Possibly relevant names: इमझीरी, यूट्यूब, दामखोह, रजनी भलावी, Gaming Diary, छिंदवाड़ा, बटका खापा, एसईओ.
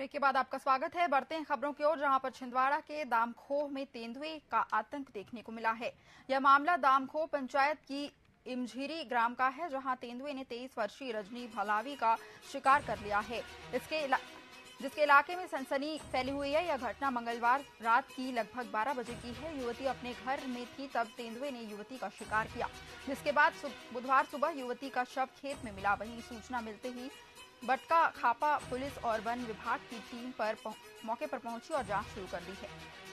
Break के बाद आपका स्वागत है। बढ़ते हैं खबरों की ओर, जहां पर छिंदवाड़ा के दामखोह में तेंदुए का आतंक देखने को मिला है। यह मामला दामखोह पंचायत की इमझीरी ग्राम का है, जहां तेंदुए ने 23 वर्षीय रजनी भलावी का शिकार कर लिया है। जिसके इलाके में सनसनी फैली हुई है। यह घटना मंगलवार रात की लगभग 12 बजे की है। युवती अपने घर में थी तब तेंदुए ने युवती का शिकार किया, जिसके बाद बुधवार सुबह युवती का शव खेत में मिला। वहीं सूचना मिलते ही बटका खापा पुलिस और वन विभाग की टीम मौके पर पहुंची और जांच शुरू कर दी है।